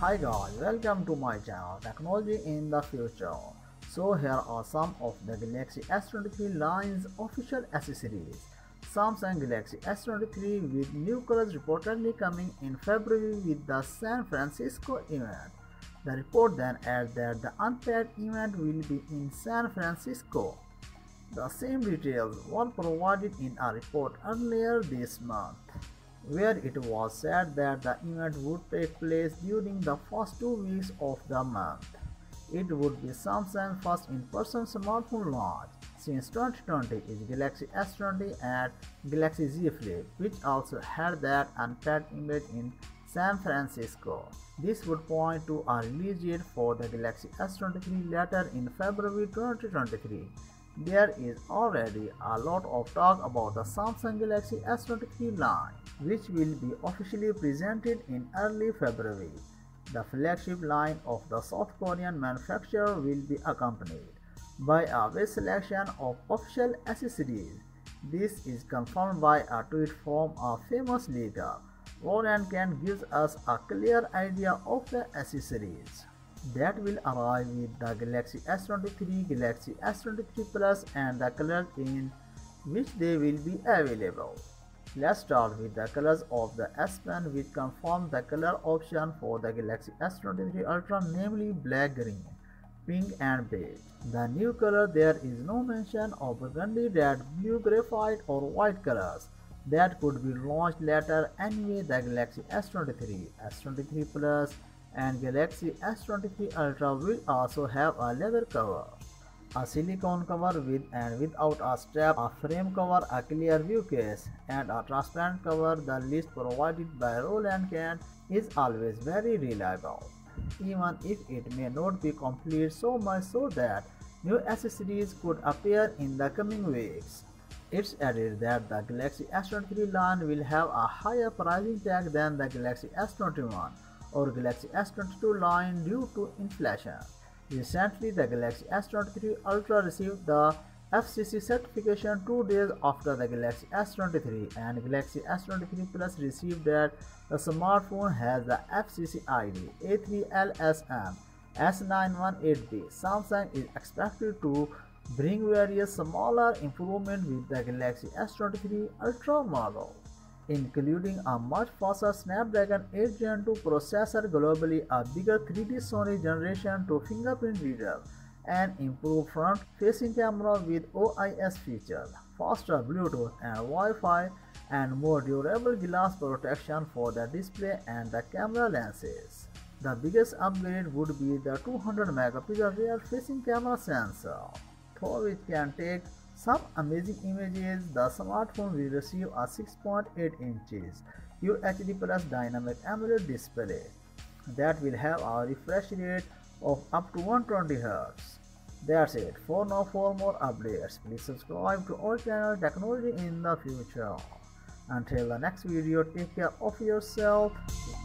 Hi guys, welcome to my channel Technology in the Future. So here are some of the Galaxy S23 line's official accessories. Samsung Galaxy S23 with new colors reportedly coming in February with the San Francisco event. The report then adds that the unpaired event will be in San Francisco. The same details were provided in a report earlier this month, where it was said that the event would take place during the first 2 weeks of the month. It would be Samsung's first in-person smartphone launch since 2020 is Galaxy S20 and Galaxy Z Flip, which also had that unpaired image in San Francisco. This would point to a release date for the Galaxy S23 later in February 2023. There is already a lot of talk about the Samsung Galaxy S23 line, which will be officially presented in early February. The flagship line of the South Korean manufacturer will be accompanied by a wide selection of official accessories. This is confirmed by a tweet from a famous leaker. Roland Quandt gives us a clear idea of the accessories that will arrive with the Galaxy S23, Galaxy S23 Plus and the colors in which they will be available. Let's start with the colors of the S Pen, which confirms the color option for the Galaxy S23 Ultra, namely black, green, pink and beige. The new color there is no mention of burgundy, red, blue, graphite or white colors that could be launched later. Anyway, the Galaxy S23, S23 Plus and Galaxy S23 Ultra will also have a leather cover, a silicone cover with and without a strap, a frame cover, a clear view case and a transparent cover. The list provided by Roland Quandt is always very reliable, even if it may not be complete, so much so that new accessories could appear in the coming weeks. It's added that the Galaxy S23 line will have a higher pricing tag than the Galaxy S21 or Galaxy S22 line due to inflation. Recently, the Galaxy S23 Ultra received the FCC certification 2 days after the Galaxy S23, and Galaxy S23 Plus received that the smartphone has the FCC ID A3LSM S918B. Samsung is expected to bring various smaller improvements with the Galaxy S23 Ultra model, including a much faster Snapdragon 8 Gen 2 processor globally, a bigger 3D Sony Generation 2 fingerprint reader, an improved front-facing camera with OIS feature, faster Bluetooth and Wi-Fi, and more durable glass protection for the display and the camera lenses. The biggest upgrade would be the 200-megapixel rear-facing camera sensor, though it can take some amazing images. The smartphone will receive a 6.8 inches UHD plus dynamic AMOLED display that will have a refresh rate of up to 120 Hz. That's it for now. For more updates, please subscribe to our channel Technology in the Future. Until the next video, take care of yourself.